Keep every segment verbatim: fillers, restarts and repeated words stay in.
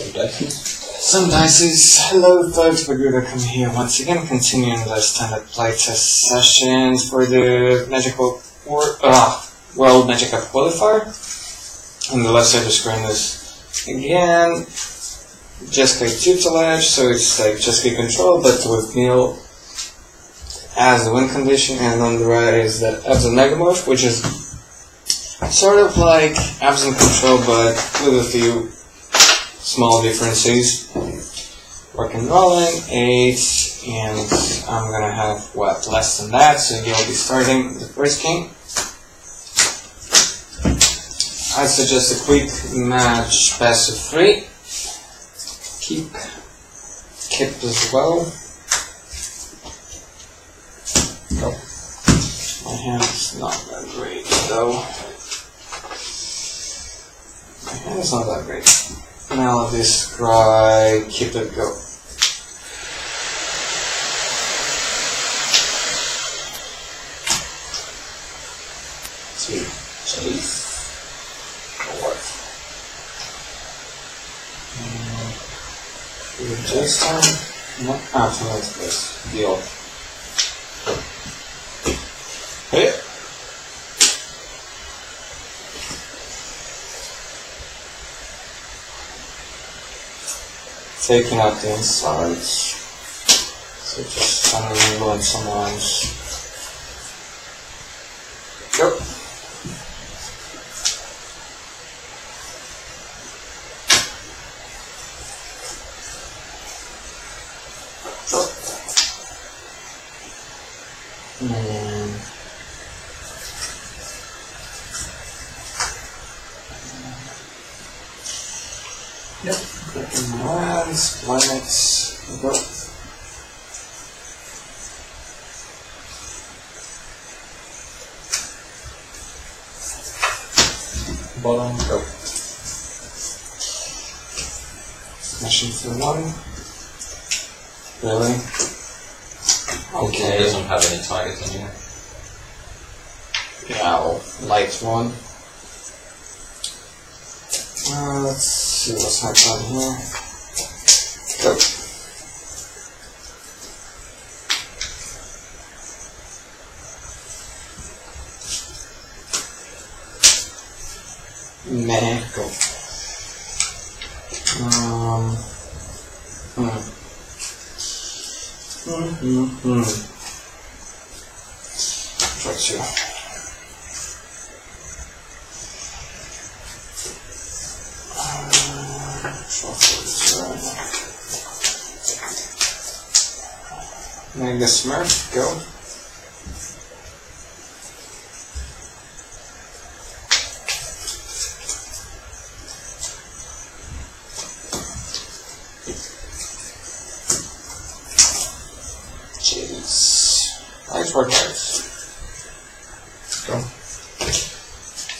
Some dices. Some dices. Hello folks, Baguda come here once again, continuing the standard playtest sessions for the magical or uh, World Magic Cup Qualifier. On the left side of the screen is again Jeskai Tutelage, so it's like Jeskai Control but with Neil as the win condition, and on the right is the Abzan Megamorph, which is sort of like Abzan Control but with a few small differences. Rock and rolling, eight, and I'm gonna have what, less than that, so you'll be starting the first game. I suggest a quick match pass of three. Keep keep as well. Go. My hand's not that great though. My hand's not that great. Now let this try keep it go. Two, Jace. Just time, not after that, but the old. Hey! Taking out the insides. So just trying to angle in some lines. Go! Yep, lands, planets, go. Bottom, go. Smashing through one. Really? Okay. It doesn't have any targets in here. Yeah, I'll light one. Uh, let's see what's happening here. Go. Meh, go. Um. Hmm. Hmm. Hmm. Trust you. Make the smurf go. Jeez. Light work lights. Go.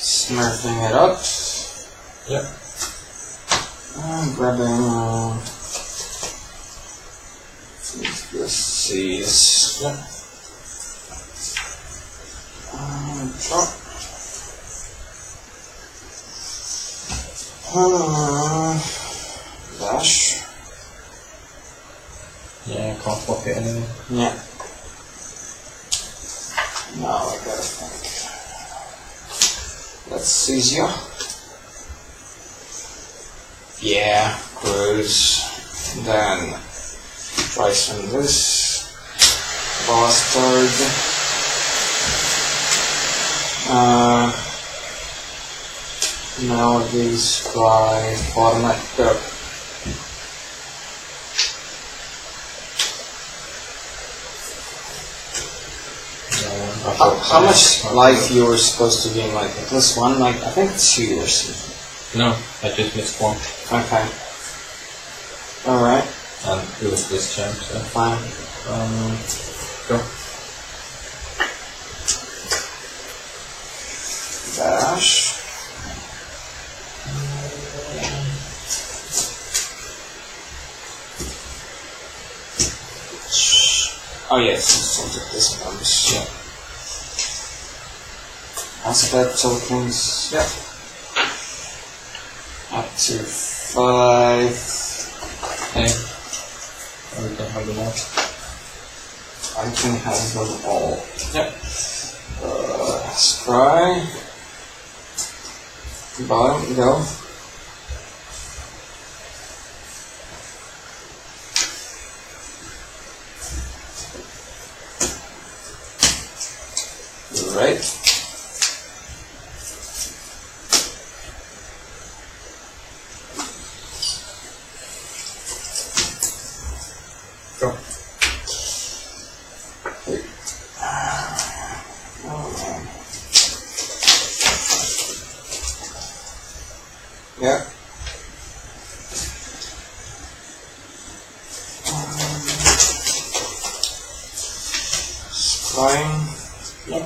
Smurfing it up. Yep. I'm grabbing uh, this is yeah. um, drop. Uh, dash. Yeah, can't block it anymore. Yeah. Now I gotta think. Let's seize you. Yeah, cruise. Then try some this bastard. Uh, now these try format up. Yeah, how, how much life you were supposed to gain? Like at least one, like I think two or something. No, I just missed one. Okay. Alright. And it was this turn, so. Fine. Um, go. Dash. Oh, yes, it's this one. Yeah. Aspect tokens. Yeah. Up to five. Okay. Oh, we can have them all. I can have them all. Yep. Uh, scry. Bottom, go. Right. Go. Wait. Oh, yeah. Spine. Yep.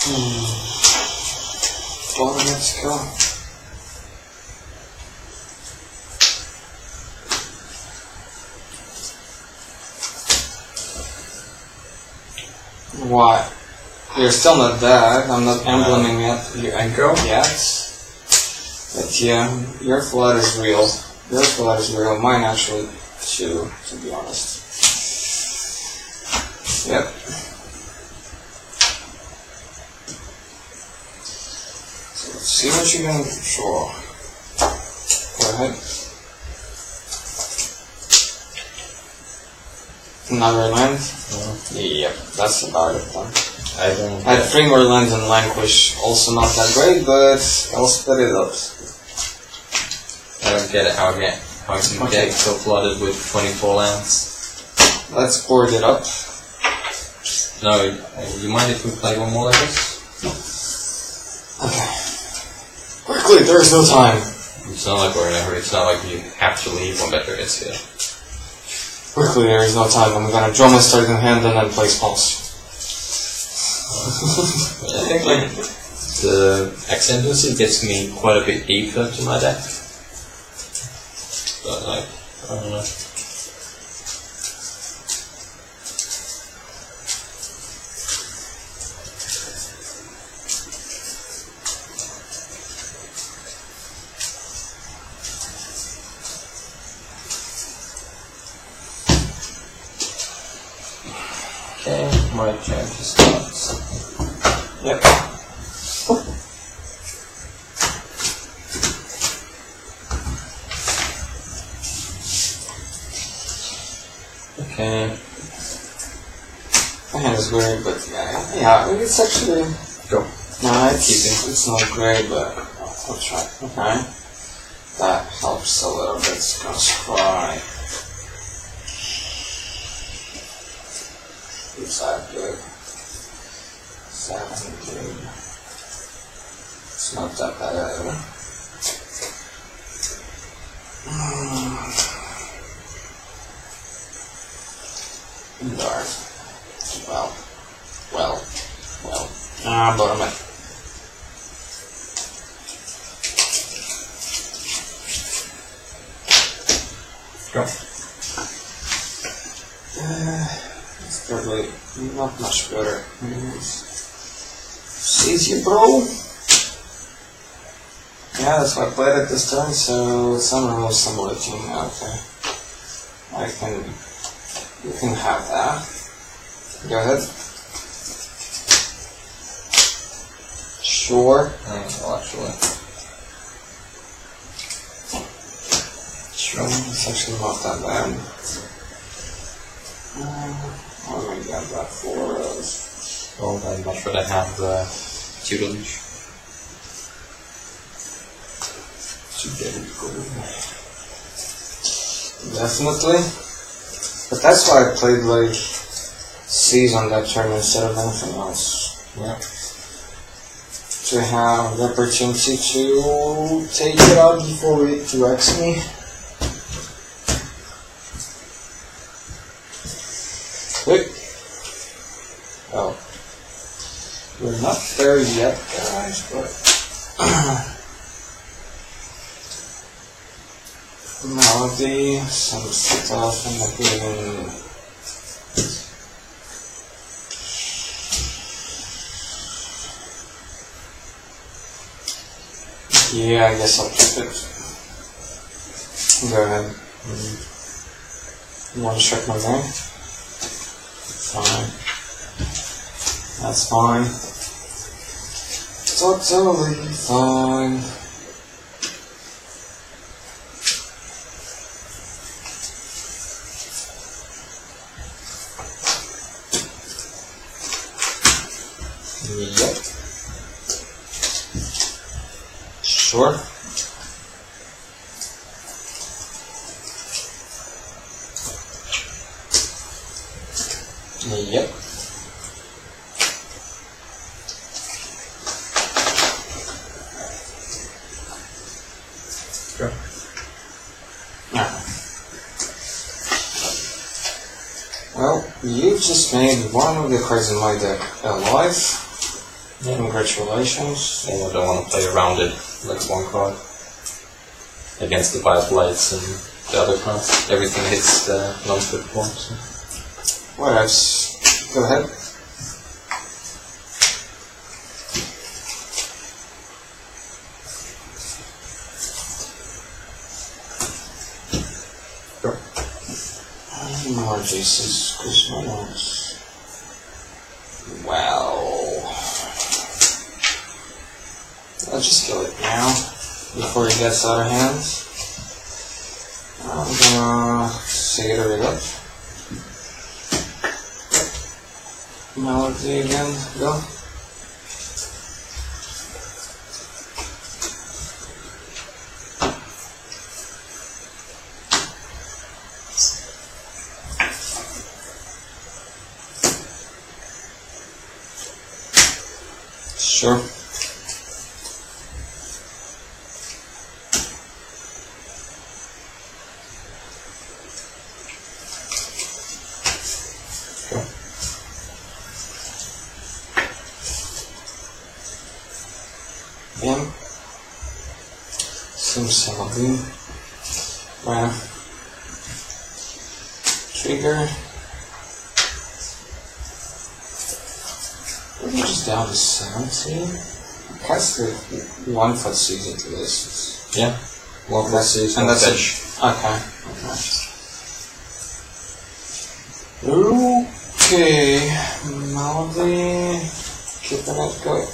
Hmm. Well, let's go. Why? You're still not that. I'm not embleming it. Your echo yet. But yeah, your flood is real. Your flood is real. Mine actually too, to be honest. Yep. So let's see what you can control. Go ahead. Another land? Yeah. Yep, that's about it then. I don't I had three more lands in Languish, also not that great, but I'll split it up. I don't get it, how, get, how can you okay. get so flooded with twenty-four lands? Let's board it up. No, you mind if we play one more like this? Okay. Quickly, there is no time! It's not like we're in a hurry, it's not like you have to leave one better is here. Quickly, there is no time. I'm gonna draw my starting hand and then place pulse. I think like the Ascendancy gets me quite a bit deeper to my deck. But like, I don't know. My turn to start something. Yep. Oh. Okay. My hand is weird, but yeah, yeah, it's actually. Go. No, it's, it's not great, but I'll, I'll try. Okay. That helps a little bit. It's gonna scry. Side good. Seven good. It's not that bad either. Mm. Dark. Well. Well. Well. Ah, bottom it. Go. Uh, Probably not much better. Seize you, bro. Yeah, that's why I played it this turn, so some removes some of the team. Okay. I can. You can have that. Go ahead. Sure. Oh, actually. Sure, it's actually not that bad. Um, Oh my god, that four is... Oh, I'm not sure I have the tutelage. Definitely. But that's why I played like C's on that turn instead of anything else. Yeah. To have the opportunity to take it out before it directs me. Oh, we're not there yet, guys, but melody, some stuff, and I'm getting Yeah, I guess I'll keep it. Go ahead. Mm-hmm. You want to check my thing? Fine. That's fine. It's all totally fine. Sure. Yep. Sure. Nah. Well, you just made one of the cards in my deck alive. Yeah. Congratulations. And I don't want to play around it. Like one card against the Vile Blights and the other cards. Everything hits the non-fit point. So. Well, that's... go ahead. Sure. I don't know how Jace is, because my notes. Wow. I'll just kill it now, before it gets out of hand. I'm gonna see it rid up. Melody again, go. Sure. Him. Some something. Wow. Trigger. We're just down to seventeen. That's the one foot season to this. Yeah. One foot season. And that's it. Okay. Okay. Okay. Melody. Keeping it going.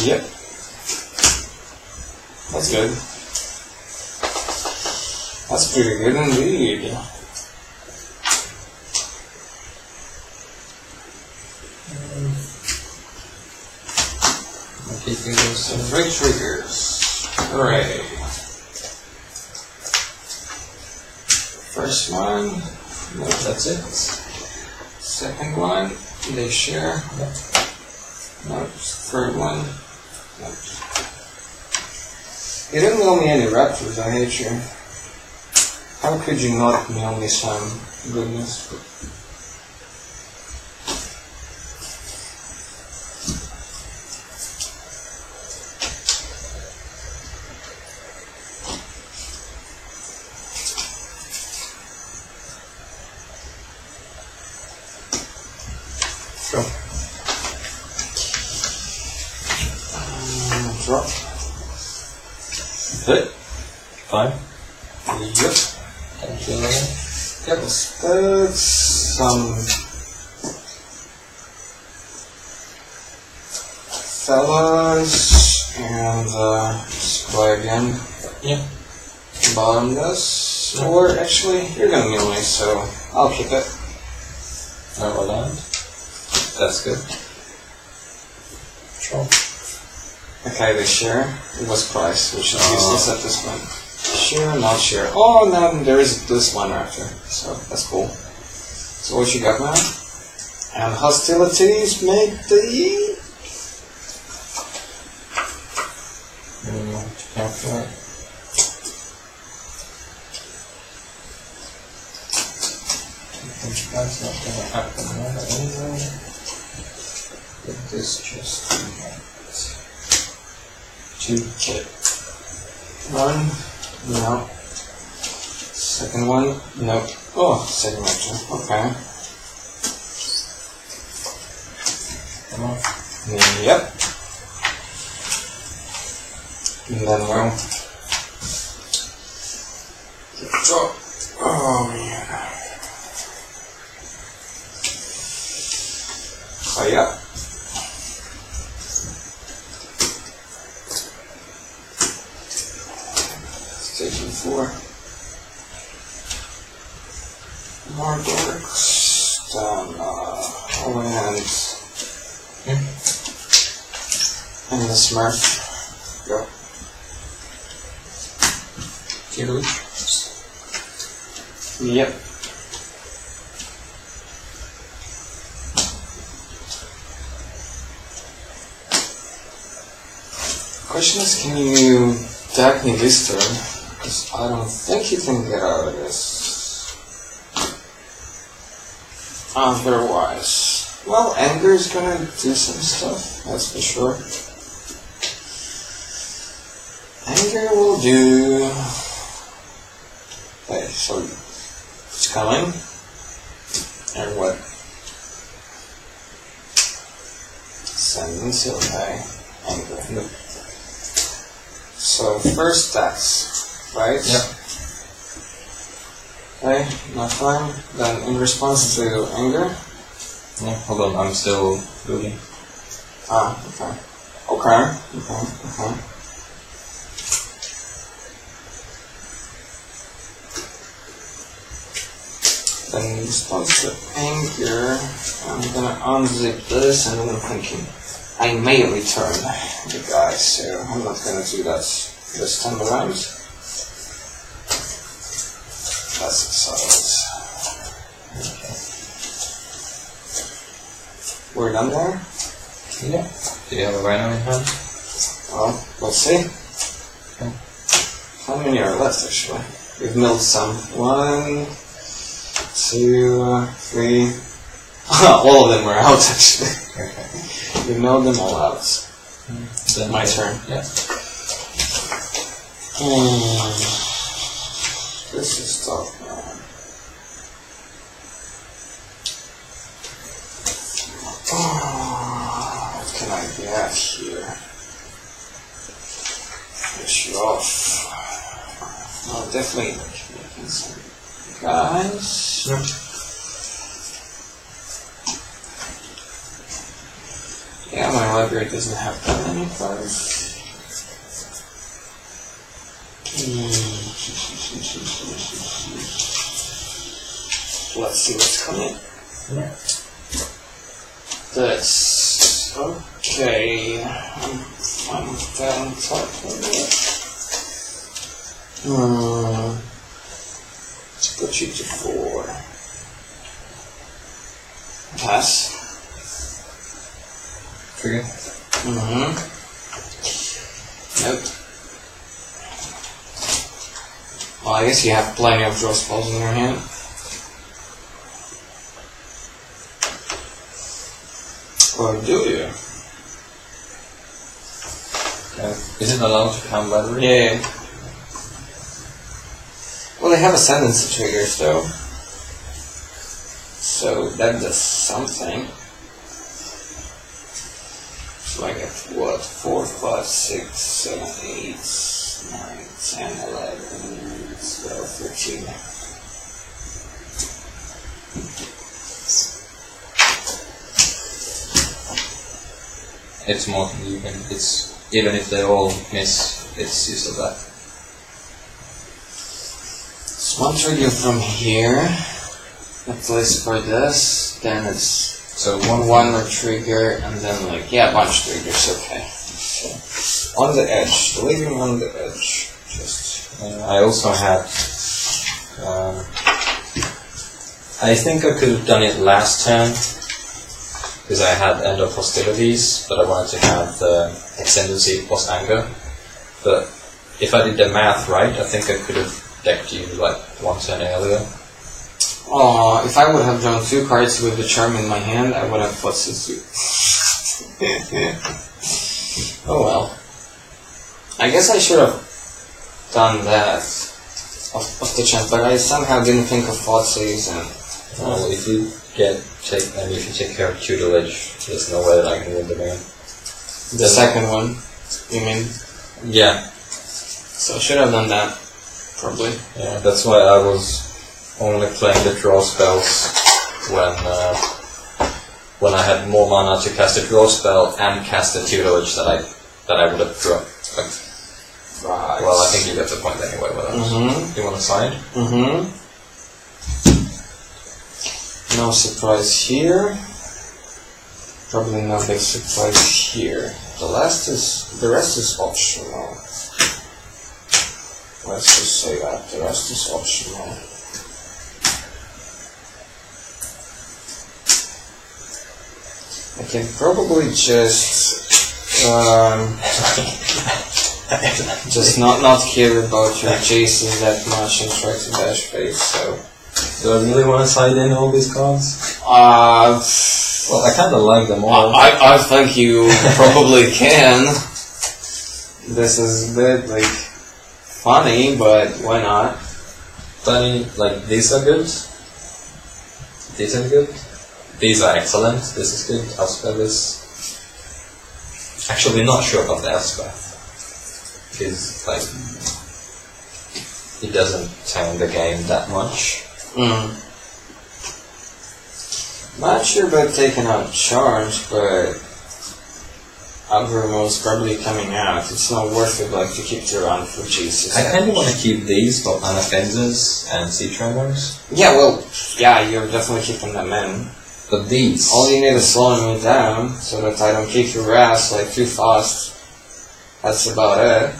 Yep. That's good. That's pretty good indeed. I'm keeping those three triggers. Hooray. First one. No, that's it. Second one. They share. Yep. No, third one. No. You didn't mail me any raptors, I hate you. How could you not mail me some goodness? Sure. Drop. Hit. Fine. Yep. Thank you. Yep. Let's some fellas and uh, just play again. Yeah. Bottom this. Yep. Or actually, you're gonna meal me, so I'll keep it. Never land. That's good. Drop. Okay, they share. It was price, which is useless at this point. Share, not share. Oh, now there is this one after, so that's cool. So what you got now? And hostilities make the... I don't know what to calculate. I think that's not going to happen now anyway. But this just... Two, hit. One, no. Second one, no. Oh, second action, okay. Come on. Yep. And then we'll drop. Oh man. Oh yeah. Station four. More dorks. Down uh overhands. Hmm. And the smurf. Go. Get it? Yep. Question is, can you attack me this turn? Because I don't think you can get out of this. Otherwise. Well, anger is gonna do some stuff, that's for sure. Anger will do... Okay, so it's coming. And what? Ascendancy, okay. Anger. Nope. So first that's right? Yep. Okay, not fine. Then in response to anger. Yeah, hold on, I'm still building. Ah, okay. Okay, okay, okay. Then response to anger, I'm gonna unzip this and then I'm thinking I may return the guy, so I'm not gonna do that this time around. That's exciting. We're done there? Yeah. Do you have a rhino in hand? Well, we'll see. Okay. How many are left, actually? We've milled some. One, two, three. All of them were out, actually. Okay. We've milled them all out. Mm. Then my turn. Yeah. Mm. This is tough, man. Oh, what can I get here? Finish you off. I'll definitely make some guys. Yep. Yeah, my library doesn't have that many cards. Let's see what's coming. Yeah. This. Okay. I'm fine with that on top of it. Hmm. Let's put you to four. Pass. Trigger. Mm-hmm. Nope. Well, I guess you have plenty of draw spells in your hand. Or do you? Okay. Is it allowed to count battery? Yeah, yeah. Well, they have ascendancy triggers though. So that does something. So I get what? four, five, six, seven, eight, nine, ten, eleven, twelve, thirteen. It's more than you can, it's, even if they all miss, it's used to that. So one trigger from here, a place for this, then it's so one one more trigger, and then like, yeah, a bunch of triggers, okay. So, on the edge, leave him on the edge, just... Uh, I also had... Uh, I think I could have done it last turn, because I had End of Hostilities, but I wanted to have the Ascendancy plus Anger. But if I did the math right, I think I could have decked you like one turn earlier. Oh, if I would have drawn two cards with the Charm in my hand, I would have plus two. Oh well. I guess I should have done that off, off the chance, but I somehow didn't think of Fotsies and... Well, if you Yeah, check. I mean, if you check her tutelage, there's no way that I can win the man. The second one, you mean? Yeah. So I should have done that, probably. Yeah, that's why I was only playing the draw spells when uh, when I had more mana to cast a draw spell and cast a tutelage that I that I would have drawn. Like, right. Well, I think you get the point anyway. What else? Mm-hmm. You want to sign? Mm-hmm. No surprise here. Probably no big surprise here. The last is the rest is optional. Let's just say that the rest is optional. I can probably just um, just not not care about your Jaces that much and try to dash face. So, do I really want to side in all these cards? Uh, well, I kind of like them all. I I, I think you probably can. This is good, like. Funny, but why not? Funny, like these are good. These are good. These are excellent. This is good. Elspeth is actually not sure about the Elspeth. Because like it doesn't turn the game that much. Mm. Not sure about taking out charge, but. Algorithm is probably coming out. It's not worth it, like, to keep it around for Jesus. I kind of want to keep these for Anafenzas and Sea Tremors. Yeah, well, yeah, you're definitely keeping them in. But these? All you need is slowing me down, so that I don't kick your ass, like, too fast. That's about it.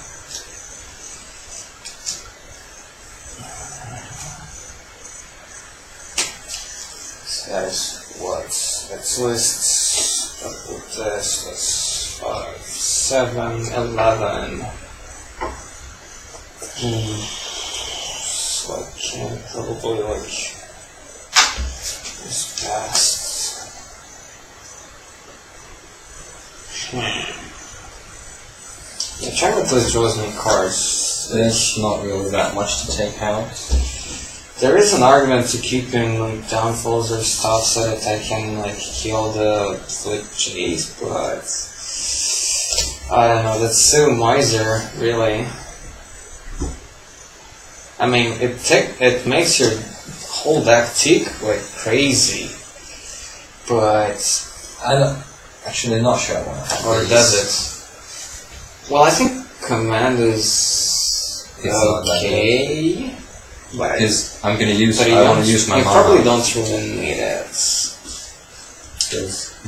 So that is what? Let's list... Let's list... Five, seven, eleven. Mm. So I can probably like this past. Hmm. Yeah, trying to play draws me cards. There's not really that much to take out. There is an argument to keeping like downfalls or stuff so that I can like kill the flip Jace, but. I don't know, that's so miser, really. I mean, it tick, it makes your whole deck tick like crazy. But... I'm actually not sure why. Or does it? Well, I think Command is... okay... But is, I'm gonna use... I want to use my mana. You probably don't really need it.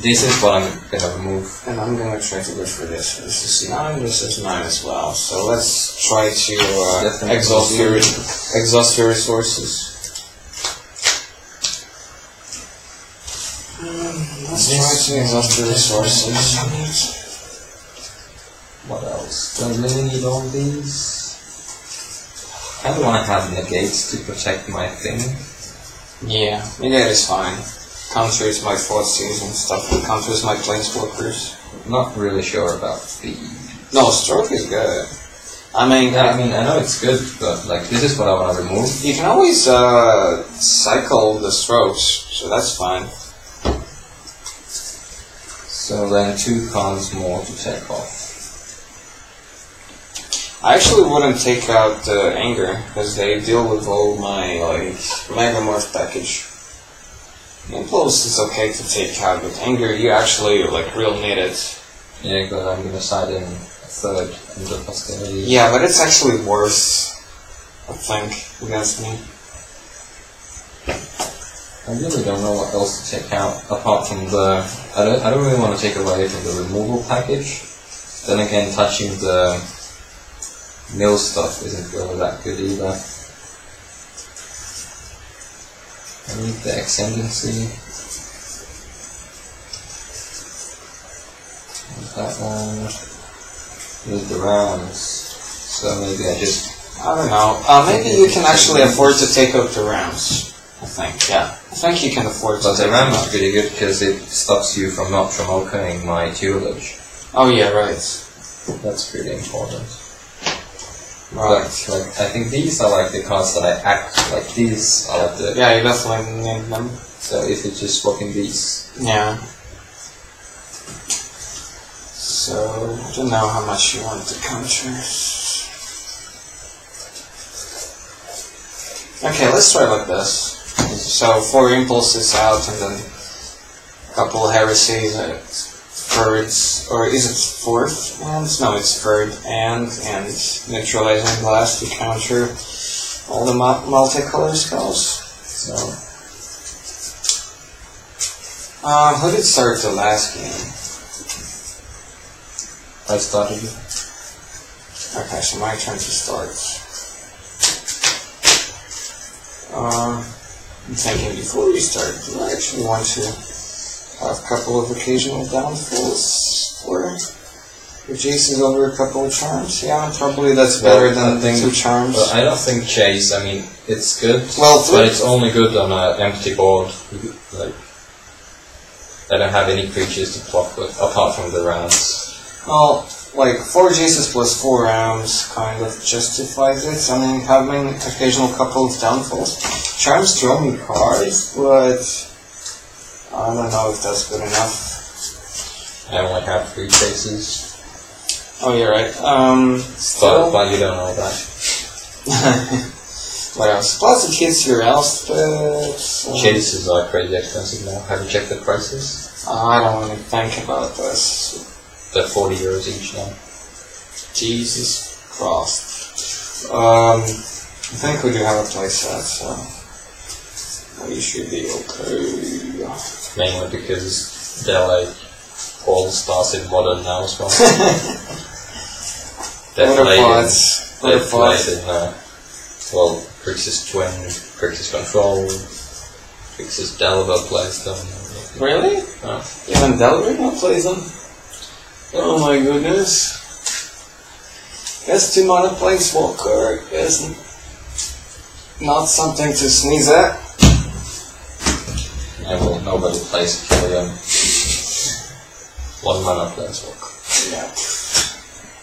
This is what I'm gonna move. And I'm gonna try to go for this. This is nine, this is nine as well. So let's try to uh, exhaust, your, exhaust your resources. Um, let's this try to exhaust your resources. What else? Do I really need all these? I don't wanna have negates to protect my thing. Yeah, negate is fine. Counters my fourth season stuff, counters my planeswalkers. Not really sure about the... No, stroke is good. I mean... Yeah, I mean, I know it's good, but like, this is what I want to remove. You can always uh, cycle the strokes, so that's fine. So then two cons more to take off. I actually wouldn't take out the uh, anger, because they deal with all my, like, Megamorph package. Impulse is okay to take out, but anger, you actually like real need it. Yeah, because I'm gonna side in a third and the posterity. Yeah, but it's actually worse, I think, against me. I really don't know what else to take out apart from the. I don't. I don't really want to take away from the removal package. Then again, touching the mill stuff isn't really that good either. I need the Ascendancy. That one. Need the rounds. So maybe I just... I don't know. Uh, maybe you can actually afford to take out the rounds. I think, yeah. I think you can afford to but take out. But the round is pretty good because it stops you from not promoting my tutelage. Oh yeah, right. That's pretty important. Right, like, right. I think these are like the cards that I act like these are like the... Yeah, that's why I named them. So if you're just swapping these... Yeah. So, I don't know how much you want to counter. Okay, let's try like this. So, four impulses out and then a couple heresies. Third, or is it fourth? And no, it's third. And and neutralizing blast to counter all the multicolor spells. So, uh, who did start the last game? I started. Okay, so my turn to start. Um, uh, I'm thinking before we start, do I actually want to? A couple of occasional downfalls, or Jace over a couple of charms. Yeah, probably that's better well, than think, two charms. But I don't think Jace. I mean, it's good, well, but it's only good on an empty board. Like, I don't have any creatures to block with apart from the rounds. Well, like four Jaces plus four rounds kind of justifies it. I mean, having occasional couple of downfalls, charms throw me cards, but. I don't know if that's good enough. I only have three chases. Oh, you're right. Um, still, but, but you don't know that. What else? Plus it hits your else, but... Um, chases are crazy expensive now. Have you checked the prices? Uh, I don't want to think about this. They're forty euros each now. Jesus Christ. Um, I think we do have a playset, so... We should be okay. Mainly because they're like all stars in modern now as well. They're played in, uh, well, Grixis Twin, Grixis Control, Grixis Delver plays them. Really? Uh, Even Delver now plays them? Oh my goodness. That's two mana planeswalker is not something to sneeze at. I will nobody plays Killian. One mana planeswalk. Yeah.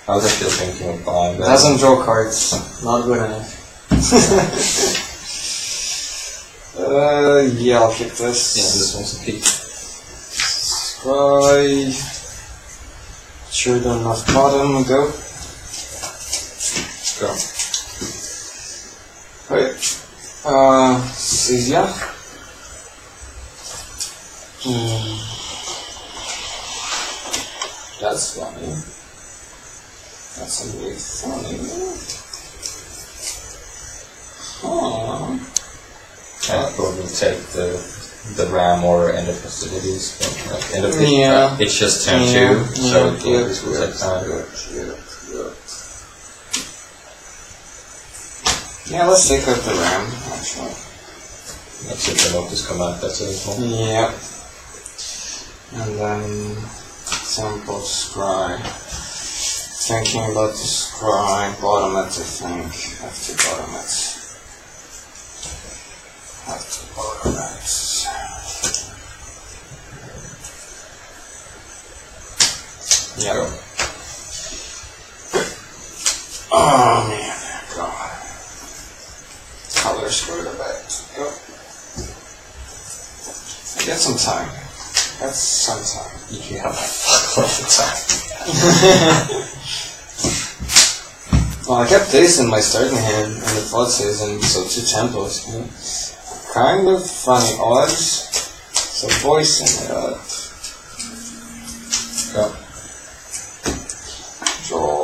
I was actually thinking of buying that. Doesn't draw cards. Not good enough. uh, yeah, I'll keep this. Yeah, this one's a peak. Scry. Sure, don't have bottom. Go. Go. Okay. Uh, Sizia. Mm. That's funny. That's a really funny one. Huh. I thought we'd take the the ram or end of festivities, but like end of the, yeah. uh, it's just turn yeah. two, so yeah. yeah. this will take time. Yeah, let's take out the ram, actually. That's it, the notice come out, that's it. Yep. And then simple scry. Thinking about the scry, bottom it I think. Have to bottom it. Have to bottom it. Yeah. Go. Oh man, God. Color screwed a bit. Go. I get some time. That's some time. You can have that fuck all the time. Well, I kept this in my starting hand in the flood season, so two tempos. You know? Kind of funny odds. So voicing it up. Go. Draw.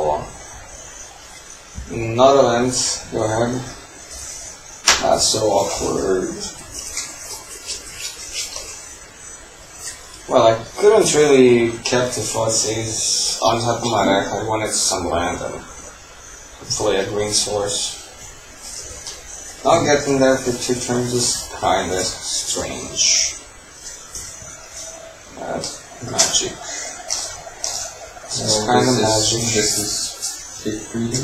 Not a lens. Go ahead. That's so awkward. Well, I couldn't really kept the fossies on top of my deck. I wanted some random. Hopefully a green source. Not getting there for two turns is kinda strange. That's magic. It's kinda magic. This is big greedy.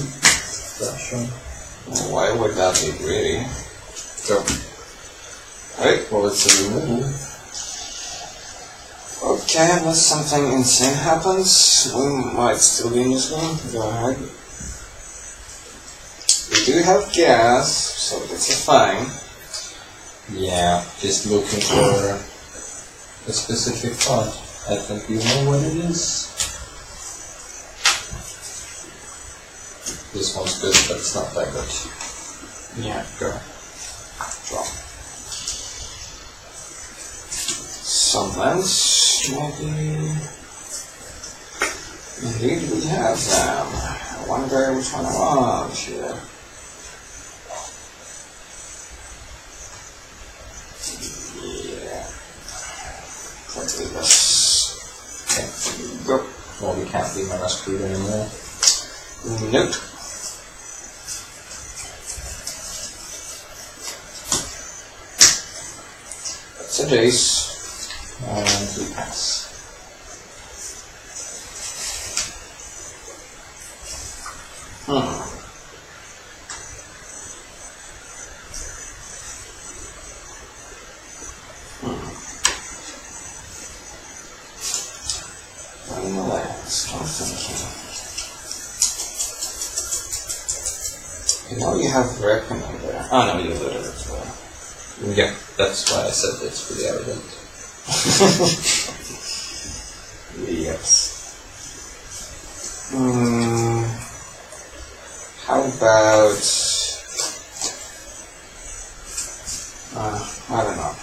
Why would that be greedy? Go. Alright, well it's a removal. Okay, unless something insane happens, we might still be in this game. Go ahead. do have gas, so that's a thing. Yeah, just looking for a specific part. I think you know what it is. This one's good, but it's not that good. Yeah, go. Drop. Sometimes indeed we have them. I wonder which one I want here. Yeah. Let's do this. Okay, go. Well, we can't leave my rescue anymore. Nope. That's a Jace. And we pass. Hmm. Hmm. Running away. Stop thinking. You know you have reckoning there. Oh no, you loaded it for. Yeah, that's why I said it's pretty evident. Yes. Hmm. How about uh, I don't know.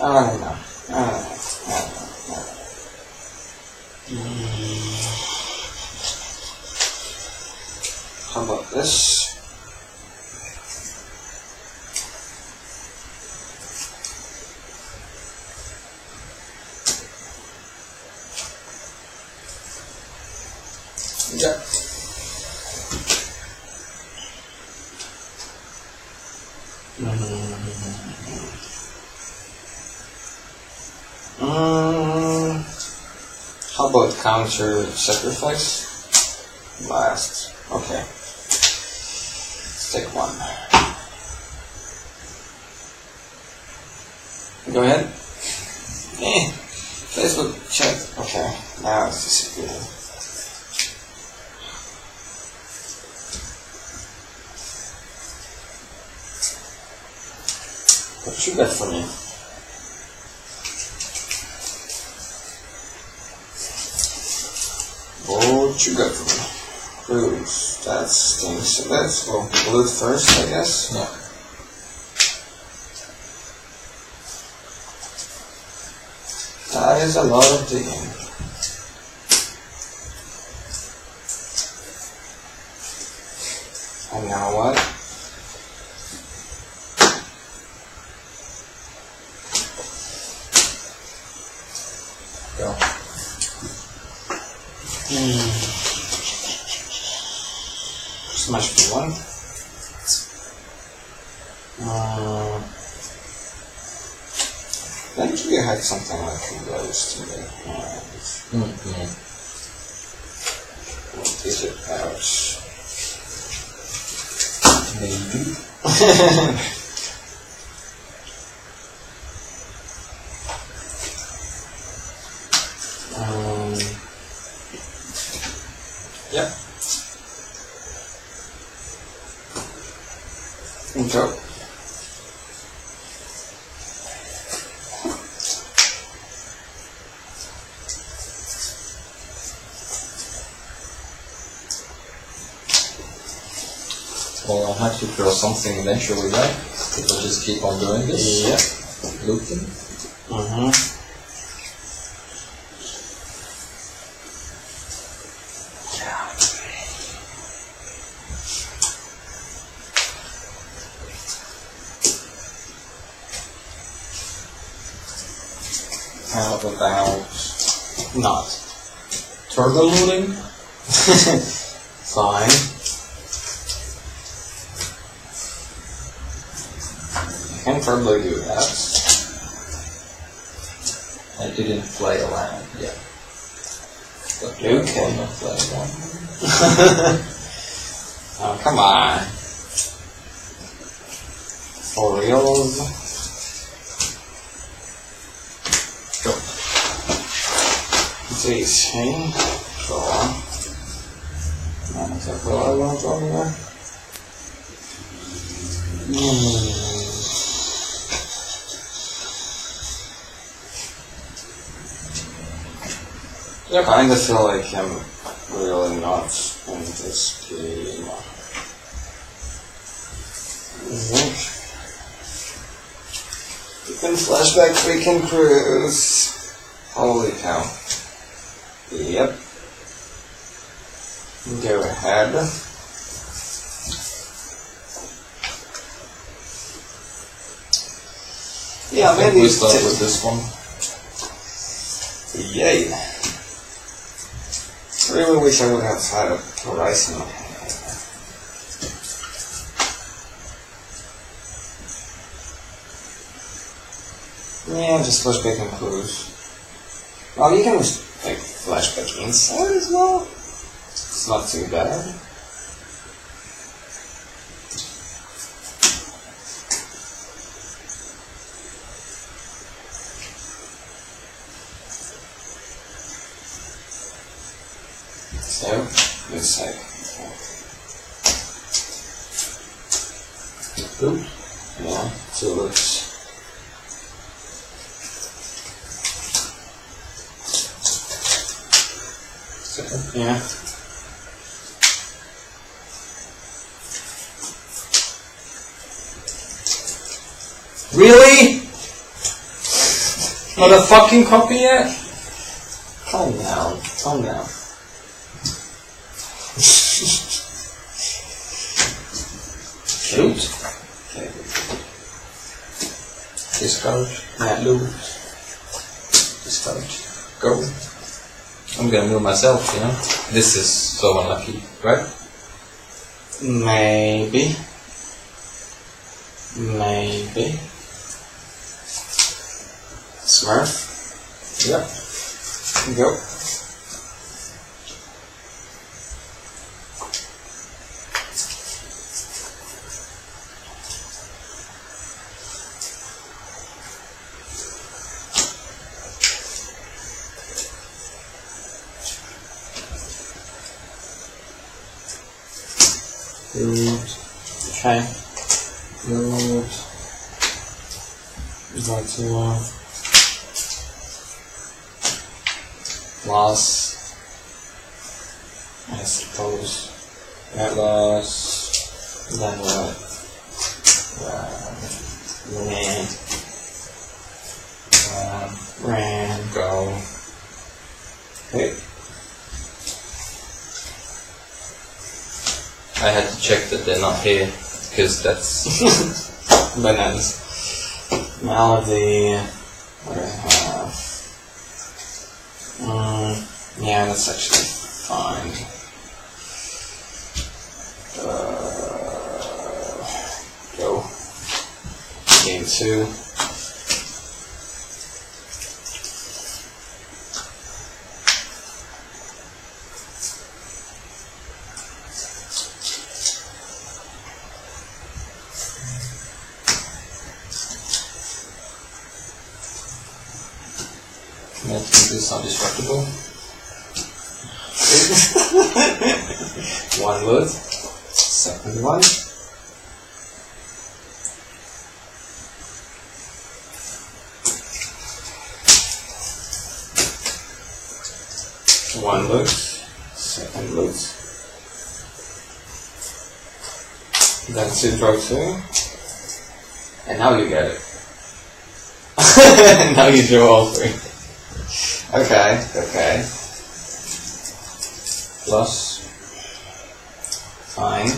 I don't know. I don't know. I don't know. Mm. How about this? Counter sacrifice last. Okay. Let's take one. Go ahead. Eh. Facebook check. Okay. Now it's disappearing. What you got for me? What you got for me? Blues. That stinks. So let's go blue first, I guess. No. That is a lot of digging. And now what? Go. Hmm. Much for one. Uh, I think you had something like those today. Mm -hmm. What is it about? Maybe. um. Yep. Yeah. Go. Well, I'll have to throw something eventually, right? If I just keep on doing this. Yeah. Looking. Uh huh. How about not turbo looting? Fine. I can probably do that. I didn't play around yet. But you can play one. Oh, come on. For real. These hang. So, that's a I want on there. Mm. Yep. I kind of feel like I'm really not in this game. Mm-hmm. And flashbacks we can cruise. Holy cow. Yep. Go ahead. Yeah, I maybe we start with this one. Yay. I really wish I would have had a horizon. Yeah, just flashback and cruise. Well, you can just, like, flashback inside as well. It's not too bad. So, let's see. Oop. Yeah, so let's... Yeah. Really? Not a fucking copy yet? Calm down. Calm down. Shoot. Okay. Discard. Not lose. Discard. Go. I'm gonna move myself, you know? This is so unlucky, right? Maybe. Maybe. Smurf. Yep. Go. Okay. Good. That's one. Plus. I suppose. That was. Then what? Ran. Uh, ran. Go. Okay. I had to check that they're not here. Because that's bananas. Malady, what I have. Mm, yeah, that's actually fine. Uh, go. Game two. It's not destructible. One word. Second one. One word. Second word. That's it right there. And now you get it. Now you draw all three. Okay, okay. Plus. Fine.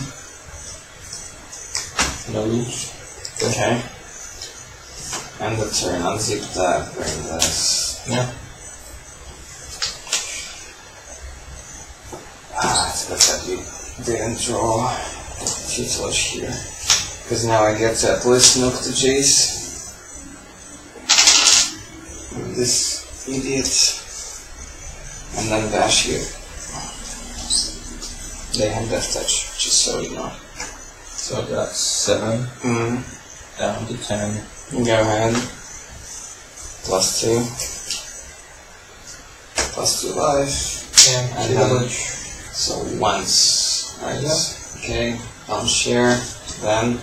No lose. Okay. And the turn. Unzip that, bring this. Yeah. Ah, it's good that you didn't draw Tutelage here. Because now I get to at least knock the Jace. This. Idiot. And then dash here. They have death touch, just so you know. So that's seven. Mm-hmm. Down to ten. Go ahead. Plus two. Plus two life. Yeah, and then, so once. Right? Yep. Okay, punch here. Then.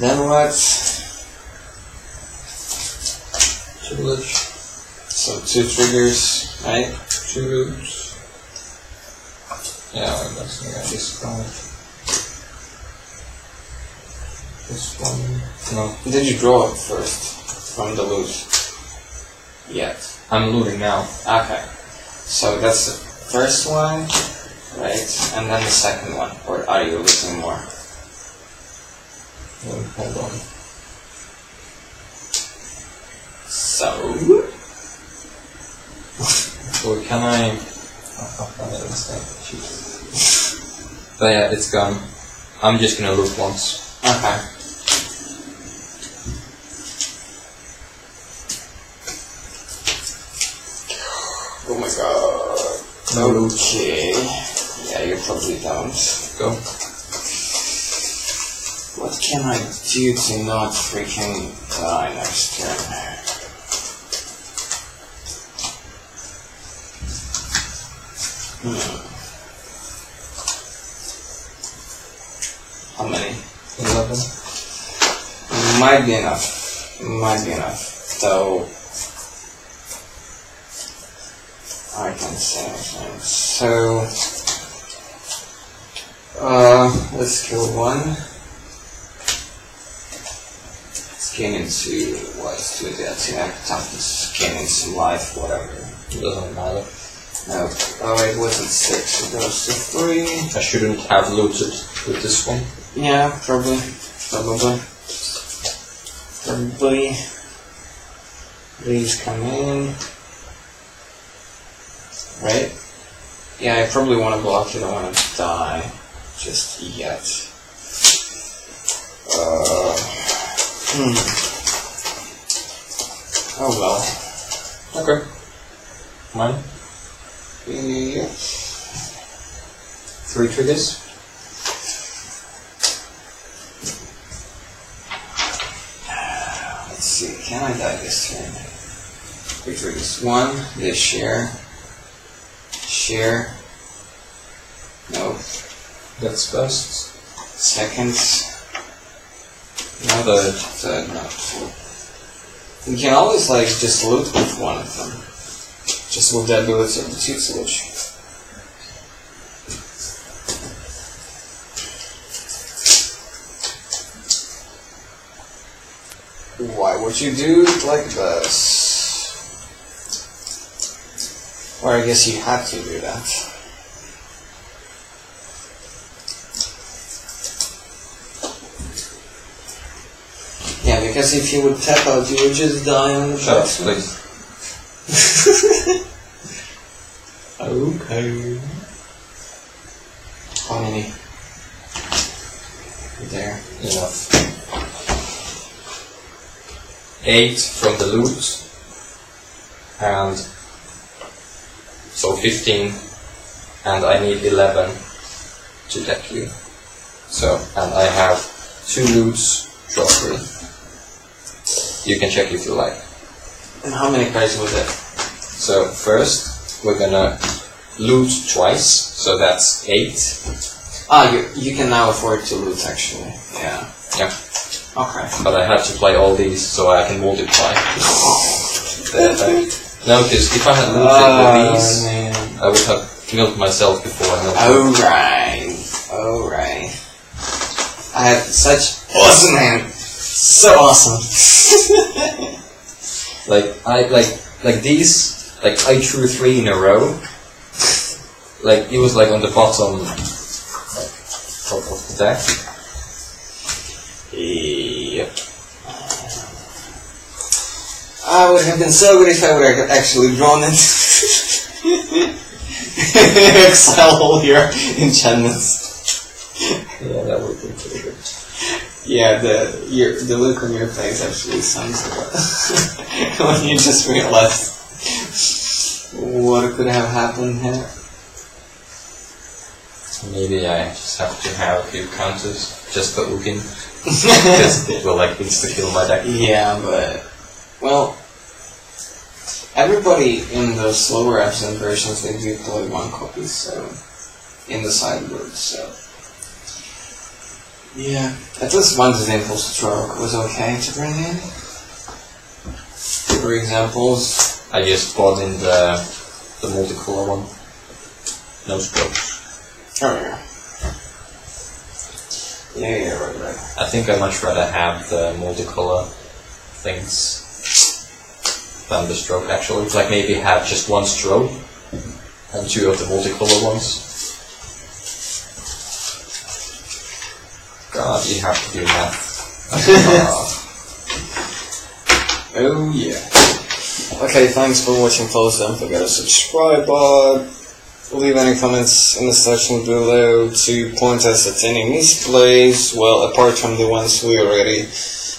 Then what? Two loops. So two triggers, right? Two loops. Yeah, I guess I got this one. This one. No. Did you draw it first from the loot? Yet. I'm looting now. Okay. So that's the first one, right? And then the second one. Or are you looting more? Wait, hold on. So. Or can I. Oh, I made a mistake. But yeah, it's gone. I'm just gonna loot once. Okay. Oh my god. No. Okay. Yeah, you probably don't. Go. What can I do to not freaking die next turn? Hmm. How many? Eleven. Might be enough. Might be enough. So. I can say anything. So, uh, let's kill one. Skin into what is to the attack. Time to skin into life, whatever. It doesn't matter. No. Oh, it wasn't six. It goes to three. I shouldn't have looted with this one. Yeah, probably. Probably. Probably. Please come in. Right? Yeah, I probably want to block you, don't want to die just yet. Uh, hmm. Oh well. Okay. Mine? Yeah. Three triggers? Let's see, can I die this turn? Three triggers. One, this year. Share. No. That's best. Seconds. No, the third, no. You can always, like, just loot with one of them. Just loot that bullet of the tutelage. Why would you do it like this? Or I guess you have to do that. Yeah, because if you would tap out, you would just die on the shot. Please. Okay. How many? There. Enough. Eight from the loot. And... so fifteen, and I need eleven to deck you. So, and I have two loots, draw three. You can check if you like. And how many cards was it? So first, we're gonna loot twice, so that's eight. Ah, you you can now afford to loot actually. Yeah. Yeah. Okay. But I have to play all these so I can multiply. Perfect. No, because if I had looted uh, these, man. I would have killed myself before I had oh, right. Oh, right. I had such awesome hand. So awesome. Like, I, like, like these, like, I drew three in a row. Like, it was, like, on the bottom, like, top of the deck. Yep. I would have been so good if I would have actually drawn it. Exile all your enchantments. Yeah, that would be pretty good. Yeah, the your, the look on your face actually sums it up. When you just realized what could have happened here. Maybe I just have to have a few counters just for Ugin. Because it will like insta-kill my deck. Yeah, but... well, everybody in the slower Abzan versions, they do play one copy, so, in the sideboard, so. Yeah, at least one example stroke was okay to bring in. For examples, I just bought in the, the multicolor one. No strokes. Oh yeah. Yeah, yeah, right, right. I think I'd much rather have the multicolor things than the stroke, actually. Like, maybe have just one stroke and two of the multicolor ones. God, you have to do math. Oh, yeah. Okay, thanks for watching, folks. Don't forget to subscribe, but leave any comments in the section below to point us at any misplays, well, apart from the ones we already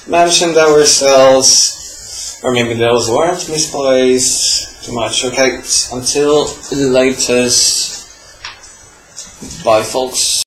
mentioned ourselves, or maybe those weren't misplaced too much. Okay, until the latest, bye folks.